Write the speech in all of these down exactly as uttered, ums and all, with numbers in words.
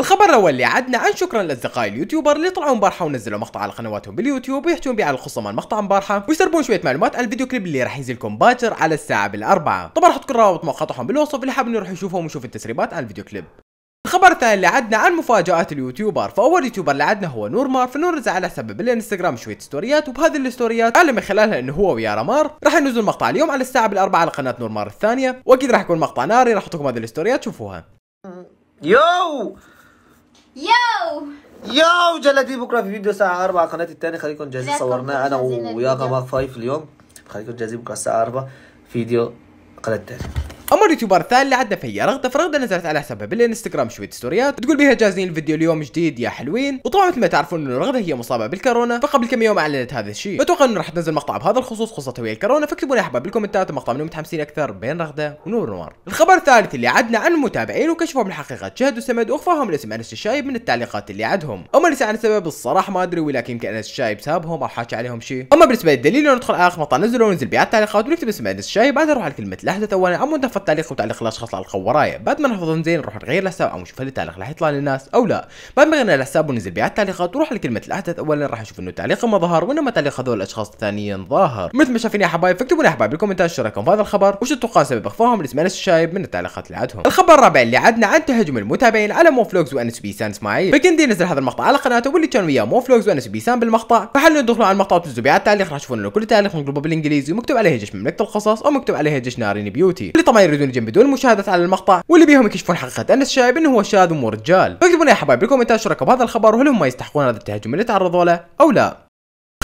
الخبر الاول اللي عدنا عن شكرا لاصدقائي اليوتيوبر اللي طلعوا مبارحه ونزلوا مقطع على قنواتهم باليوتيوب ويحكون بي على الخصم مال مقطع مبارحه ويسربون شويه معلومات على الفيديو كليب اللي راح ينزلكم باكر على الساعه بالاربعه. طبعا راح تكون روابط مقاطعهم بالوصف اللي حابين يروحوا يشوفهم ويشوف التسريبات على الفيديو كليب. الخبر الثاني اللي عدنا عن مفاجآت اليوتيوبر، فأول يوتيوبر اللي عدنا هو نورمار، فنور نزل على حسابه بالانستغرام شوية ستوريات، وبهذه الستوريات علم من خلالها انه هو ويا رمار راح ينزل مقطع اليوم على الساعة بالأربعة على قناة نورمار الثانية، وأكيد راح يكون مقطع ناري، راح أحطلكم هذه الستوريات شوفوها. يو يو يو جلدي بكرة في فيديو الساعة أربعة على قناة الثانية، خليكم جاهزين، صورناه أنا ويا غماغ فايف اليوم، خليكم جاهزين بكرة الساعة أربعة فيديو قناة الثانية. اما اليوتيوبر الثاني اللي عندنا فهي رغده، فرغده نزلت على حسابها بالانستغرام شويه ستوريات تقول بيها جاهزين الفيديو اليوم جديد يا حلوين. وطبعا مثل ما تعرفون انه رغده هي مصابه بالكورونا، فقبل كم يوم اعلنت هذا الشيء، فاتوقع انه راح تنزل مقطع بهذا الخصوص خاصه ويا الكورونا، فاكتبوا لي احباب بالكومنتات المقطع منو متحمسين اكثر بين رغده ونورمار. الخبر الثالث اللي عدنا عن المتابعين وكشفوا بالحقيقه شهد وسمد واخفاهم الاسم انس الشايب من التعليقات اللي عندهم. اما اللي عن السبب الصراحه ما ادري، ولكن يمكن انس الشايب سابهم او حاكي عليهم شيء. اما بالنسبه للدليل انه ندخل على اخر مقطع نزلوا وننزل بيه على التعليقات ونكتب اسم انس الشايب، بعدها نروح على كلمه لحظه اولا او تعليق وتعليق الاشخاص على القورايه، بعد ما نحفظهم زين نروح نغير الحساب او نشوف هل التعليق راح يطلع للناس او لا، بعد ما غيرنا الحساب وننزل بيه على التعليقات ونروح لكلمه الاحداث اولا راح نشوف انه تعليق ما ظهر وانما تعليق هذول الاشخاص الثانيين ظاهر. مثل ما شايفين يا حبايب، فاكتبوا لي يا حبايب بالكومنتات شو رايكم في هذا الخبر وش تتوقعون سبب اخفائهم لاسم انس الشايب من التعليقات اللي عندهم. الخبر الرابع اللي عندنا عن تهجم المتابعين على مو فلوقز وانس بيسان اسماعيل، فكيندي نزل هذا المقطع على قناته واللي كانوا وياه مو فلوقز وانس بيسان بالمقطع، فحلوا يدخلوا على المقطع وتنزلوا بيه على التعليق راح تشوفون انه كل تعليق مقلوبه بالانجليزي ومكتوب عليه جيش مملكة القصص او مكتوب عليه جيش نارين بيوتي، اللي طبعا يريدون يجمدون المشاهدات على المقطع واللي بيهم يكشفون حقيقه انس الشايب انه هو شاذ ومو رجال. فاكتبوا لي يا حبايب بالكومنتات شو رايكم بهذا الخبر وهل هم يستحقون هذا التهجم اللي تعرضوا له او لا.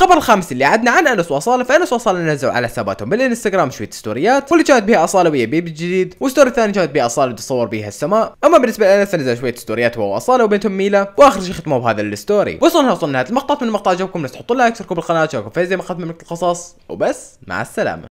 الخبر الخامس اللي عدنا عن انس واصاله، فانس واصاله نزلوا على حساباتهم بالانستغرام شويه ستوريات، واللي كانت بها اصاله ويا بيبي الجديد، والستوري الثاني كانت بها اصاله تصور بها السماء. اما بالنسبه لانس نزل شويه ستوريات هو واصاله وبنتهم ميلا، واخر شيء ختموه بهذا الستوري. وصلنا وصلنا لنهايه المقطع، من المقطع عجبكم لا تحطوا لايك، اشتركوا بالقناه، شاركوا في زي ما خدمت مملكة القصص، وبس مع السلامه.